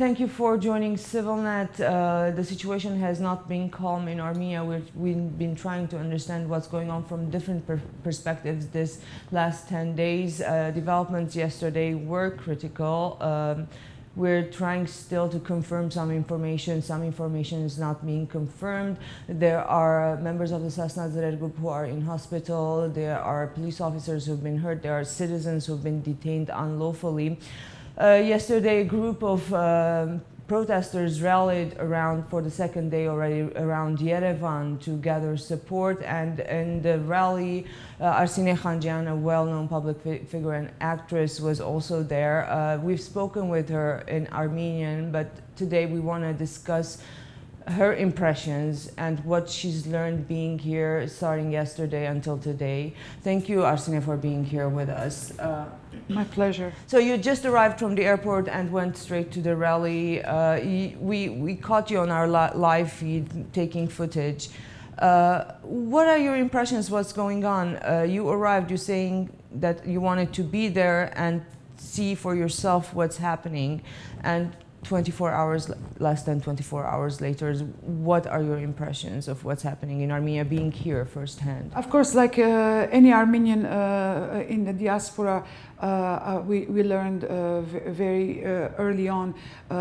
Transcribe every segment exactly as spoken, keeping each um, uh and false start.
thank you for joining Civilnet. Uh, the situation has not been calm in Armenia. We're, we've been trying to understand what's going on from different per perspectives this last ten days. Uh, developments yesterday were critical. Um, We're trying still to confirm some information. Some information is not being confirmed. There are members of the Sasna Dzrer group who are in hospital. There are police officers who've been hurt. There are citizens who've been detained unlawfully. Uh, yesterday, a group of uh, protesters rallied around, for the second day already, around Yerevan to gather support. And in the rally, uh, Arsine Khanjian, a well-known public fi figure and actress, was also there. Uh, we've spoken with her in Armenian, but today we want to discuss her impressions and what she's learned being here, starting yesterday until today. Thank you, Arsine, for being here with us. Uh, My pleasure. So you just arrived from the airport and went straight to the rally. Uh, we, we caught you on our li live feed taking footage. Uh, what are your impressions? What's going on? Uh, you arrived, you're saying that you wanted to be there and see for yourself what's happening. And twenty-four hours, less than twenty-four hours later, what are your impressions of what's happening in Armenia, being here firsthand? Of course, like uh, any Armenian uh, in the diaspora, uh, uh, we, we learned uh, very uh, early on uh,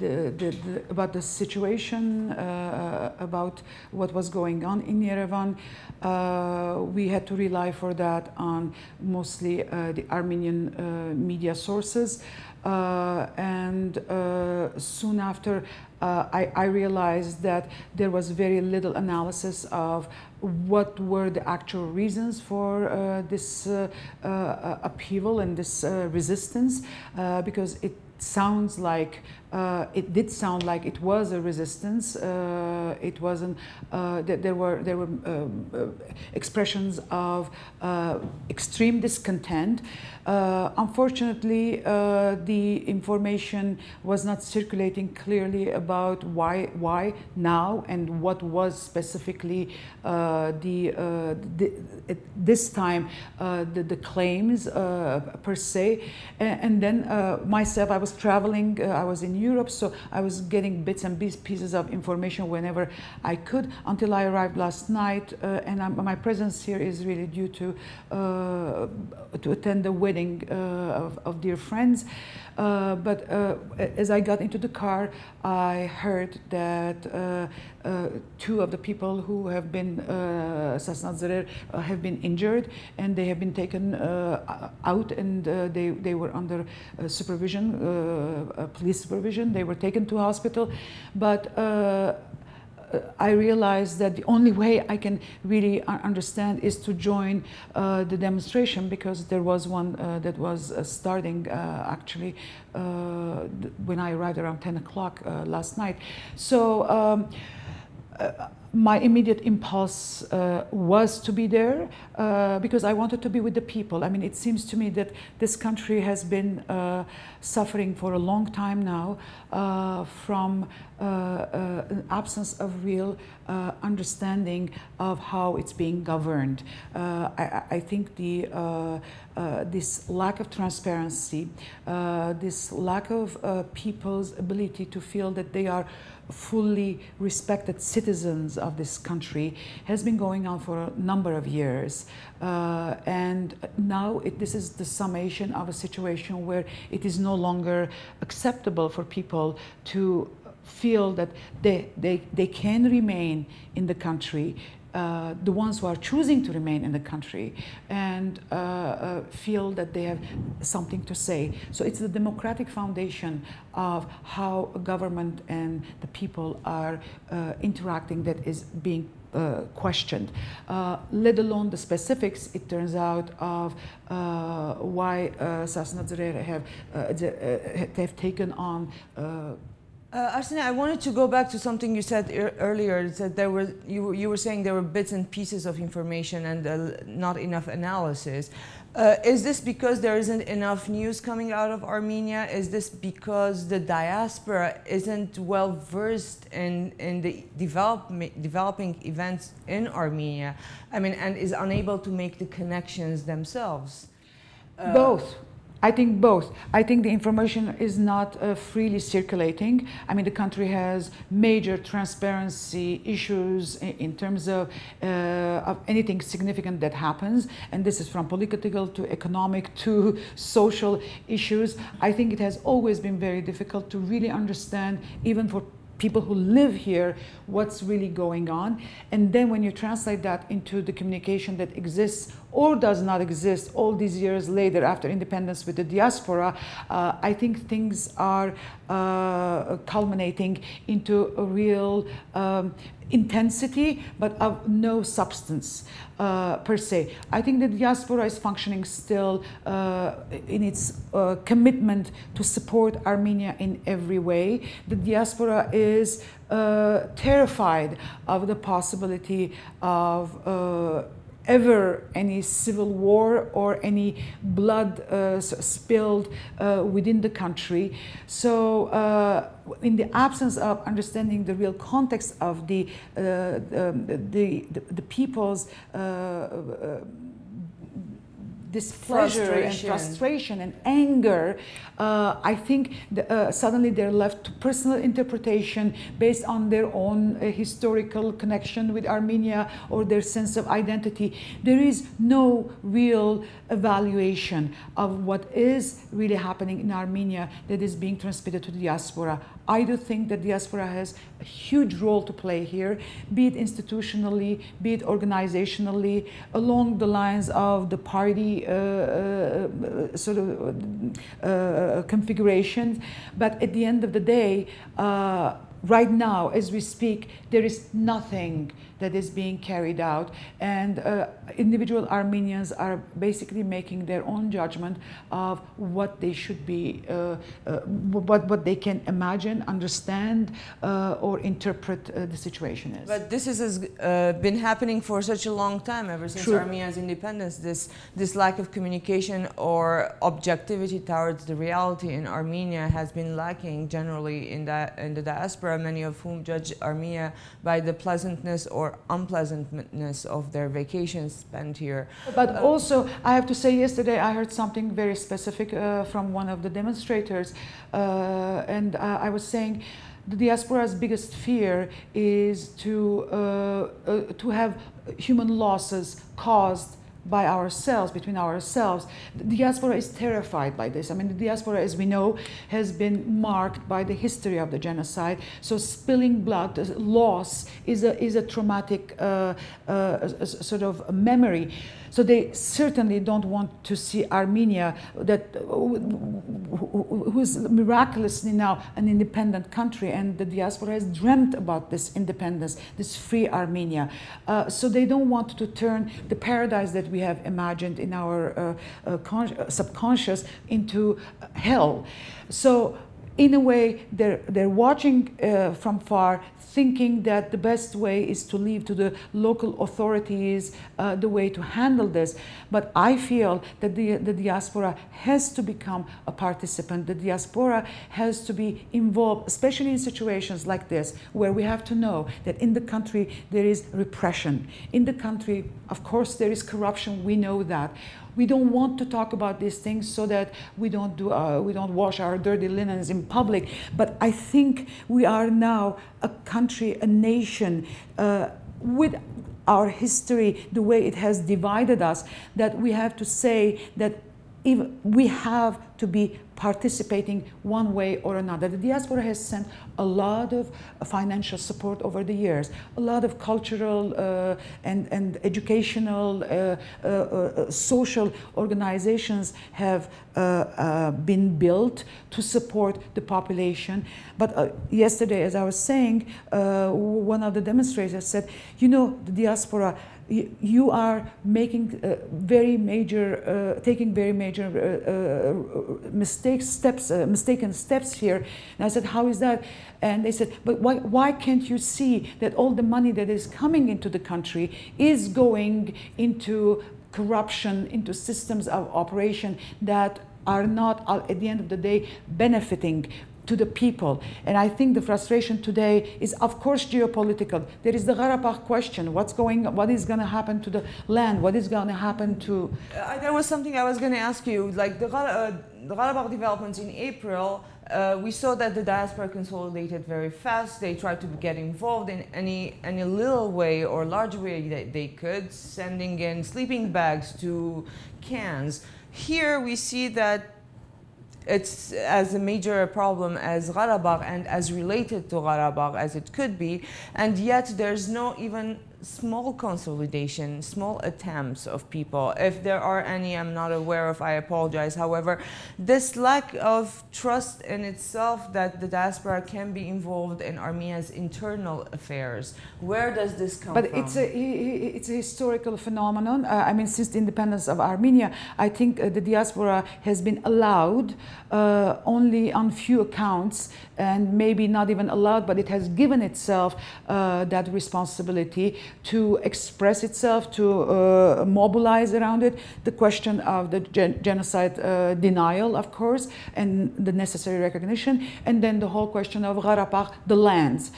the, the, the, about the situation, uh, about what was going on in Yerevan. Uh, we had to rely for that on mostly uh, the Armenian uh, media sources. Uh, and uh, soon after uh, I, I realized that there was very little analysis of what were the actual reasons for uh, this uh, uh, upheaval and this uh, resistance, uh, because it sounds like uh, it did sound like it was a resistance. Uh, it wasn't. Uh, th there were there were um, uh, expressions of uh, extreme discontent. Uh, unfortunately, uh, the information was not circulating clearly about why why now and what was specifically uh, the, uh, the this time uh, the, the claims uh, per se. And, and then uh, myself, I was traveling, uh, I was in Europe, so I was getting bits and pieces of information whenever I could until I arrived last night. Uh, and I'm, my presence here is really due to uh, to attend the wedding uh, of, of dear friends. Uh, but uh, as I got into the car, I heard that uh, uh, two of the people who have been uh, Sasna Dzrer uh, have been injured, and they have been taken uh, out, and uh, they they were under uh, supervision. Uh, police supervision. They were taken to hospital, but uh, I realized that the only way I can really understand is to join uh, the demonstration, because there was one uh, that was uh, starting uh, actually uh, when I arrived around ten o'clock uh, last night. So um, uh, my immediate impulse uh, was to be there uh, because I wanted to be with the people. I mean, it seems to me that this country has been uh, suffering for a long time now uh, from uh, uh, an absence of real uh, understanding of how it's being governed. Uh, I, I think the, uh, uh, this lack of transparency, uh, this lack of uh, people's ability to feel that they are fully respected citizens of this country has been going on for a number of years, uh, and now it, this is the summation of a situation where it is no longer acceptable for people to feel that they, they, they can remain in the country, uh, the ones who are choosing to remain in the country, and uh, uh, feel that they have something to say. So it's the democratic foundation of how government and the people are uh, interacting that is being Uh, questioned, uh, let alone the specifics, it turns out, of uh, why uh, Sasna Dzrer have, uh, uh, have taken on uh Uh, Arsine, I wanted to go back to something you said er earlier. It said there were, you, you were saying there were bits and pieces of information and uh, not enough analysis. Uh, is this because there isn't enough news coming out of Armenia? Is this because the diaspora isn't well versed in, in the develop, developing events in Armenia? I mean, and is unable to make the connections themselves? Uh, Both. I think both. I think the information is not uh, freely circulating. I mean, the country has major transparency issues in, in terms of, uh, of anything significant that happens. And this is from political to economic to social issues. I think it has always been very difficult to really understand, even for people who live here, what's really going on. And then when you translate that into the communication that exists or does not exist all these years later after independence with the diaspora, uh, I think things are uh, culminating into a real um, intensity, but of no substance uh, per se. I think the diaspora is functioning still uh, in its uh, commitment to support Armenia in every way. The diaspora is uh, terrified of the possibility of uh, ever any civil war or any blood uh, spilled uh, within the country. So uh, in the absence of understanding the real context of the, uh, um, the, the, the people's uh, uh, displeasure and frustration and anger, uh, I think the, uh, suddenly they're left to personal interpretation based on their own uh, historical connection with Armenia or their sense of identity. There is no real evaluation of what is really happening in Armenia that is being transmitted to the diaspora. I do think that diaspora has a huge role to play here, be it institutionally, be it organizationally, along the lines of the party Uh, uh, sort of uh, configurations. But at the end of the day, uh, right now, as we speak, there is nothing that is being carried out, and uh, individual Armenians are basically making their own judgment of what they should be, uh, uh, what, what they can imagine, understand, uh, or interpret uh, the situation as. But this has uh, been happening for such a long time, ever since True. Armenia's independence, this, this lack of communication or objectivity towards the reality in Armenia has been lacking generally in the, in the diaspora, many of whom judge Armenia by the pleasantness or or unpleasantness of their vacations spent here. But also, I have to say, yesterday I heard something very specific uh, from one of the demonstrators, uh, and uh, I was saying the diaspora's biggest fear is to, uh, uh, to have human losses caused by ourselves, between ourselves. The diaspora is terrified by this. I mean, the diaspora, as we know, has been marked by the history of the genocide. So spilling blood, loss, is a, is a traumatic uh, uh, sort of memory. So they certainly don't want to see Armenia, that, who's miraculously now an independent country, and the diaspora has dreamt about this independence, this free Armenia. Uh, so they don't want to turn the paradise that we have imagined in our uh, uh, subconscious into hell. So in a way, they're, they're watching uh, from far, thinking that the best way is to leave to the local authorities uh, the way to handle this. But I feel that the, the diaspora has to become a participant. The diaspora has to be involved, especially in situations like this, where we have to know that in the country there is repression. In the country, of course, there is corruption, we know that. We don't want to talk about these things so that we don't do uh, we don't wash our dirty linens in public. But I think we are now a country, a nation, uh, with our history, the way it has divided us, that we have to say that if we have to be participating one way or another. The diaspora has sent a lot of financial support over the years, a lot of cultural uh, and, and educational, uh, uh, uh, social organizations have uh, uh, been built to support the population. But uh, yesterday, as I was saying, uh, one of the demonstrators said, you know, the diaspora, you are making uh, very major, uh, taking very major uh, uh, mistakes, steps, uh, mistaken steps here. And I said, how is that? And they said, but why, why can't you see that all the money that is coming into the country is going into corruption, into systems of operation that are not, at the end of the day, benefiting to the people. And I think the frustration today is, of course, geopolitical. There is the Karabakh question. What's going, what is going to happen to the land? What is going to happen to... Uh, there was something I was going to ask you. Like the, uh, the Karabakh developments in April, uh, we saw that the diaspora consolidated very fast. They tried to get involved in any, any little way or large way that they could, sending in sleeping bags to cans. Here we see that it's as a major problem as Karabakh and as related to Karabakh as it could be, and yet there's no even small consolidation, small attempts of people. If there are any I'm not aware of, I apologize. However, this lack of trust in itself that the diaspora can be involved in Armenia's internal affairs, where does this come but from? But it's a, it's a historical phenomenon. Uh, I mean, since the independence of Armenia, I think uh, the diaspora has been allowed uh, only on few accounts, and maybe not even allowed, but it has given itself uh, that responsibility to express itself, to uh, mobilize around it. The question of the gen genocide uh, denial, of course, and the necessary recognition, and then the whole question of Karabakh, the lands.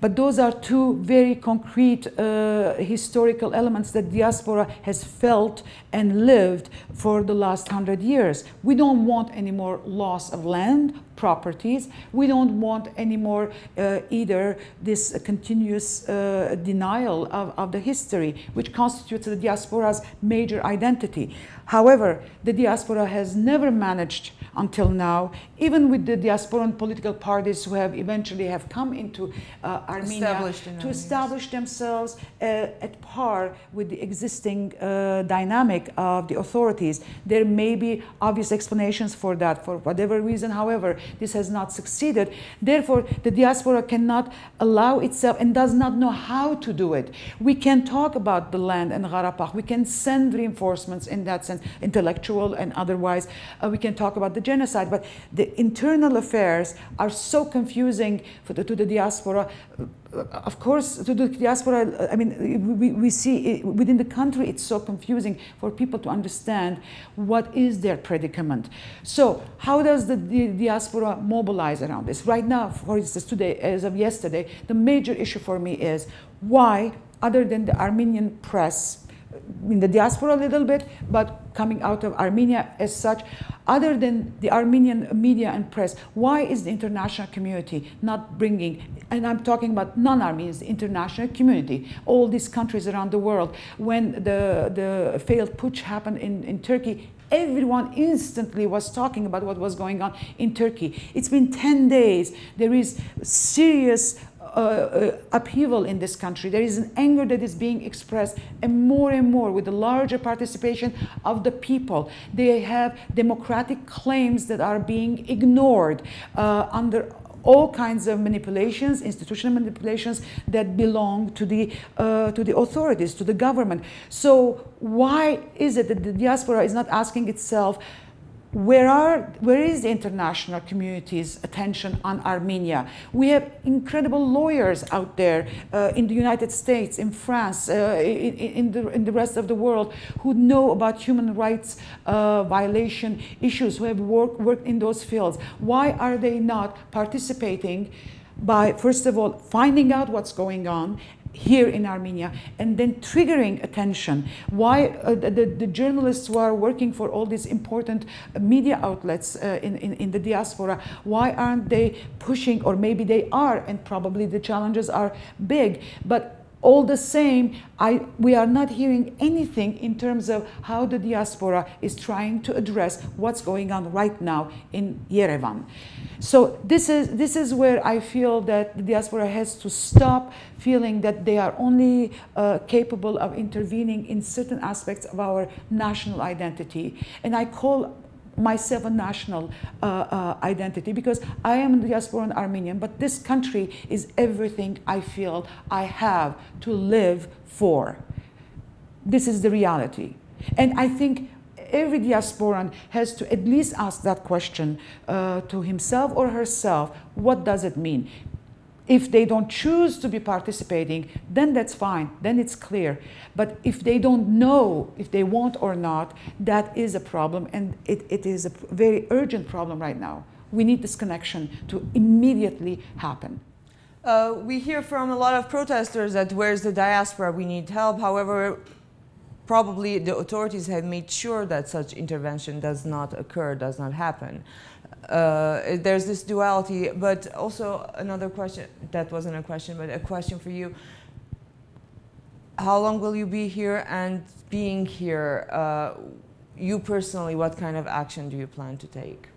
But those are two very concrete uh, historical elements that diaspora has felt and lived for the last hundred years. We don't want any more loss of land, properties. We don't want any more uh, either this uh, continuous uh, denial of, of the history, which constitutes the diaspora's major identity. However, the diaspora has never managed until now, even with the diasporan political parties who have eventually have come into uh, Armenia, to establish themselves uh, at par with the existing uh, dynamic of the authorities. There may be obvious explanations for that, for whatever reason. However, this has not succeeded. Therefore, the diaspora cannot allow itself and does not know how to do it. We can talk about the land and Karabakh. We can send reinforcements in that sense, intellectual and otherwise. Uh, we can talk about the genocide, but the internal affairs are so confusing for the, to the diaspora. Of course, to the diaspora, I mean, we, we see it, within the country, it's so confusing for people to understand what is their predicament. So how does the, the diaspora mobilize around this? Right now, for instance, today, as of yesterday, the major issue for me is why, other than the Armenian press, in the diaspora a little bit, but coming out of Armenia as such, other than the Armenian media and press, why is the international community not bringing, and I'm talking about non-Armenians, the international community, all these countries around the world. When the, the failed putsch happened in, in Turkey, everyone instantly was talking about what was going on in Turkey. It's been ten days. There is serious Uh, upheaval in this country. There is an anger that is being expressed, and more and more with the larger participation of the people. They have democratic claims that are being ignored uh, under all kinds of manipulations, institutional manipulations that belong to the, uh, to the authorities, to the government. So why is it that the diaspora is not asking itself, Where, are, where is the international community's attention on Armenia? We have incredible lawyers out there uh, in the United States, in France, uh, in, in, the, in the rest of the world who know about human rights uh, violation issues, who have work, worked in those fields. Why are they not participating by, first of all, finding out what's going on here in Armenia, and then triggering attention? Why uh, the, the journalists who are working for all these important media outlets uh, in, in, in the diaspora, why aren't they pushing? Or maybe they are, and probably the challenges are big, but all the same, I, we are not hearing anything in terms of how the diaspora is trying to address what's going on right now in Yerevan. So this is, this is where I feel that the diaspora has to stop feeling that they are only uh, capable of intervening in certain aspects of our national identity. And I call myself a national uh, uh, identity, because I am a diasporan Armenian, but this country is everything I feel I have to live for. This is the reality. And I think every diasporan has to at least ask that question uh, to himself or herself, what does it mean? If they don't choose to be participating, then that's fine, then it's clear. But if they don't know if they want or not, that is a problem, and it, it is a very urgent problem right now. We need this connection to immediately happen. Uh, we hear from a lot of protesters that where's the diaspora, we need help. However, probably the authorities have made sure that such intervention does not occur, does not happen. Uh, there's this duality, but also another question, that wasn't a question, but a question for you. How long will you be here, and being here, uh, you personally, what kind of action do you plan to take?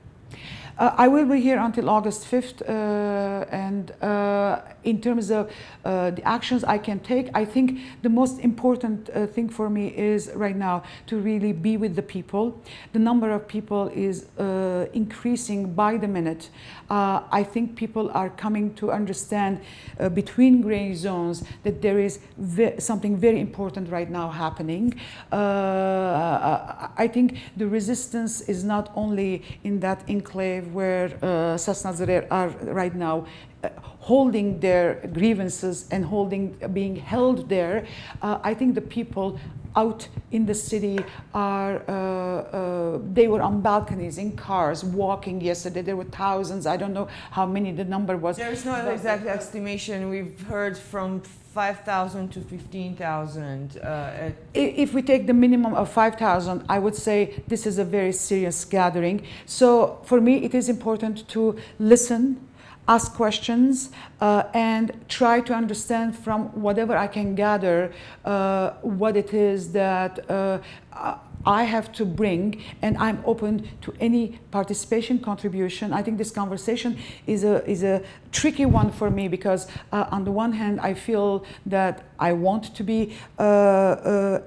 Uh, I will be here until August fifth, uh, and uh, in terms of uh, the actions I can take, I think the most important uh, thing for me is right now to really be with the people. The number of people is uh, increasing by the minute. Uh, I think people are coming to understand uh, between gray zones that there is ve something very important right now happening. Uh, I think the resistance is not only in that enclave where uh, Sasna Dzrer are right now uh, holding their grievances and holding, being held there. Uh, I think the people out in the city are, uh, uh, they were on balconies, in cars, walking yesterday. There were thousands, I don't know how many the number was. There's no exact estimation. We've heard from five thousand to fifteen thousand. Uh, if we take the minimum of five thousand, I would say this is a very serious gathering. So for me, it is important to listen, ask questions, uh, and try to understand from whatever I can gather uh, what it is that uh, I have to bring, and I'm open to any participation, contribution. I think this conversation is a, is a tricky one for me, because uh, on the one hand, I feel that I want to be uh, uh,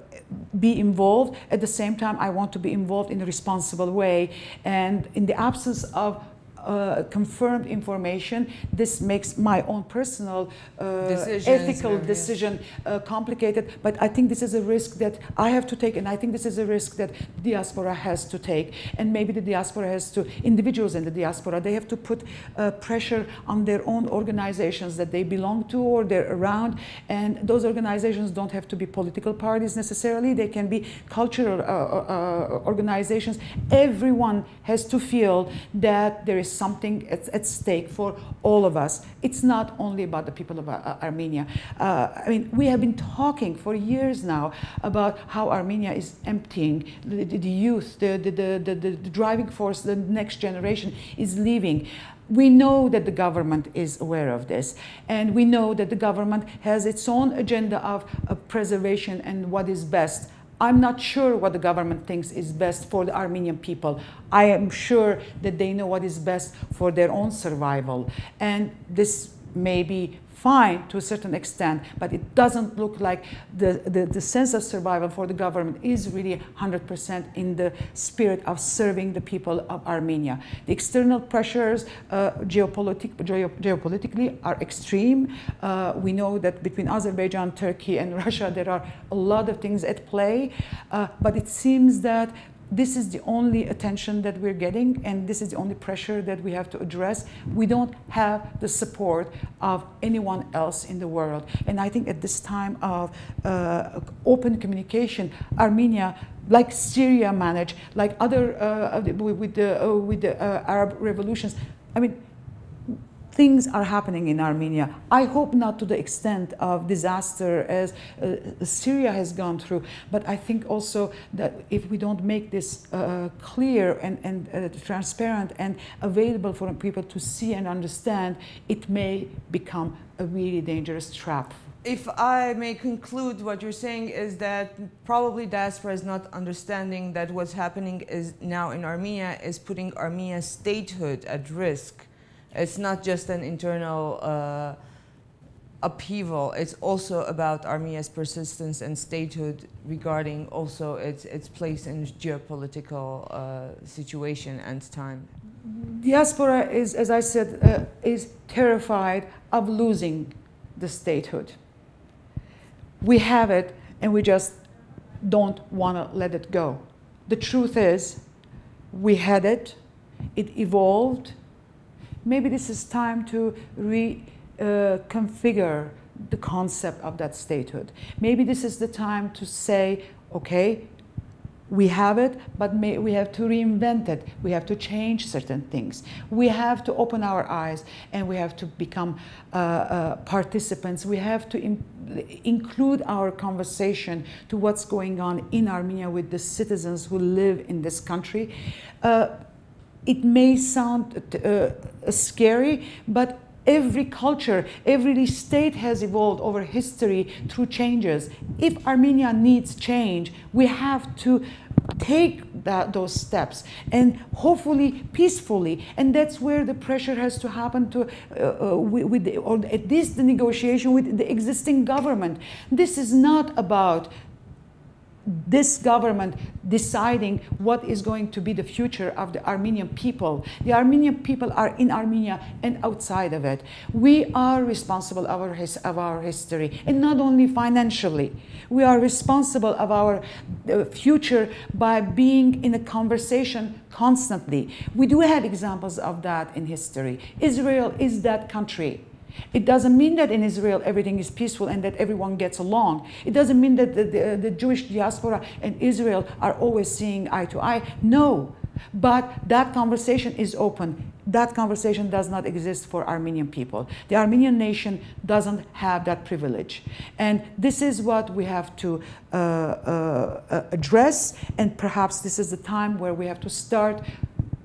be involved. At the same time, I want to be involved in a responsible way, and in the absence of Uh, confirmed information, this makes my own personal uh, Decisions, ethical yeah, decision uh, complicated. But I think this is a risk that I have to take, and I think this is a risk that diaspora has to take, and maybe the diaspora has to, individuals in the diaspora, they have to put uh, pressure on their own organizations that they belong to or they're around. And those organizations don't have to be political parties necessarily, they can be cultural uh, uh, organizations. Everyone has to feel that there is something at, at stake for all of us. It's not only about the people of uh, Armenia. Uh, I mean, we have been talking for years now about how Armenia is emptying, the, the, the youth, the, the, the, the, the driving force, the next generation is leaving. We know that the government is aware of this, and we know that the government has its own agenda of, of preservation and what is best. I'm not sure what the government thinks is best for the Armenian people. I am sure that they know what is best for their own survival. And this may be fine to a certain extent, but it doesn't look like the, the, the sense of survival for the government is really one hundred percent in the spirit of serving the people of Armenia. The external pressures uh, geopolitic, geopolitically are extreme. Uh, we know that between Azerbaijan, Turkey and Russia there are a lot of things at play, uh, but it seems that this is the only attention that we're getting, and this is the only pressure that we have to address. We don't have the support of anyone else in the world. And I think at this time of uh, open communication, Armenia, like Syria managed, like other, uh, with the, uh, with the uh, Arab revolutions, I mean, things are happening in Armenia. I hope not to the extent of disaster as uh, Syria has gone through, but I think also that if we don't make this uh, clear and, and uh, transparent and available for people to see and understand, it may become a really dangerous trap. If I may conclude, what you're saying is that probably diaspora is not understanding that what's happening is now in Armenia is putting Armenia's statehood at risk. It's not just an internal uh, upheaval, it's also about Armenia's persistence and statehood regarding also its, its place in geopolitical uh, situation and time. Diaspora is, as I said, uh, is terrified of losing the statehood. We have it and we just don't want to let it go. The truth is, we had it, it evolved. Maybe this is time to reconfigure uh, the concept of that statehood. Maybe this is the time to say, okay, We have it, but may, we have to reinvent it. We have to change certain things. We have to open our eyes, and we have to become uh, uh, participants. We have to in, include our conversation to what's going on in Armenia with the citizens who live in this country. Uh, it may sound uh, scary, but every culture, every state has evolved over history through changes. If Armenia needs change, we have to take that, those steps, and hopefully peacefully. And that's where the pressure has to happen to, uh, with, with the, or at least the negotiation with the existing government. This is not about this government deciding what is going to be the future of the Armenian people. The Armenian people are in Armenia and outside of it. We are responsible of our, of our history, and not only financially. We are responsible of our future by being in a conversation constantly. We do have examples of that in history. Israel is that country. It doesn't mean that in Israel everything is peaceful and that everyone gets along. It doesn't mean that the, the, the Jewish diaspora and Israel are always seeing eye to eye. No, but that conversation is open. That conversation does not exist for Armenian people. The Armenian nation doesn't have that privilege. And this is what we have to uh, uh, address, and perhaps this is the time where we have to start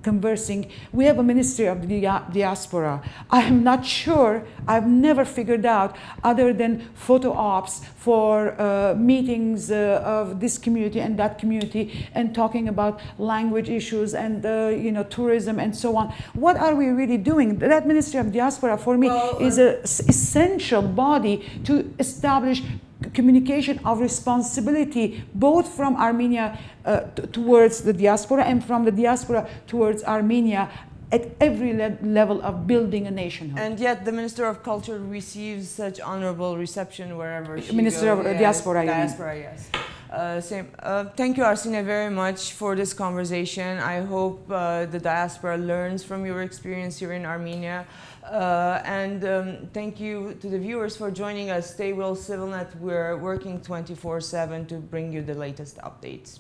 conversing. We have a ministry of the diaspora. I am not sure, I've never figured out, other than photo ops for uh, meetings uh, of this community and that community, and talking about language issues and uh, you know, tourism and so on. What are we really doing? That ministry of diaspora for me well, is an essential body to establish communication of responsibility, both from Armenia uh, towards the diaspora and from the diaspora towards Armenia, at every le level of building a nationhood. And yet the Minister of Culture receives such honorable reception wherever she Minister goes. Minister of yes, Diaspora, Diaspora, you mean. yes. Uh, same. Uh, thank you, Arsine, very much for this conversation. I hope uh, the diaspora learns from your experience here in Armenia. Uh, and um, thank you to the viewers for joining us. Stay well, Civilnet. We're working twenty-four seven to bring you the latest updates.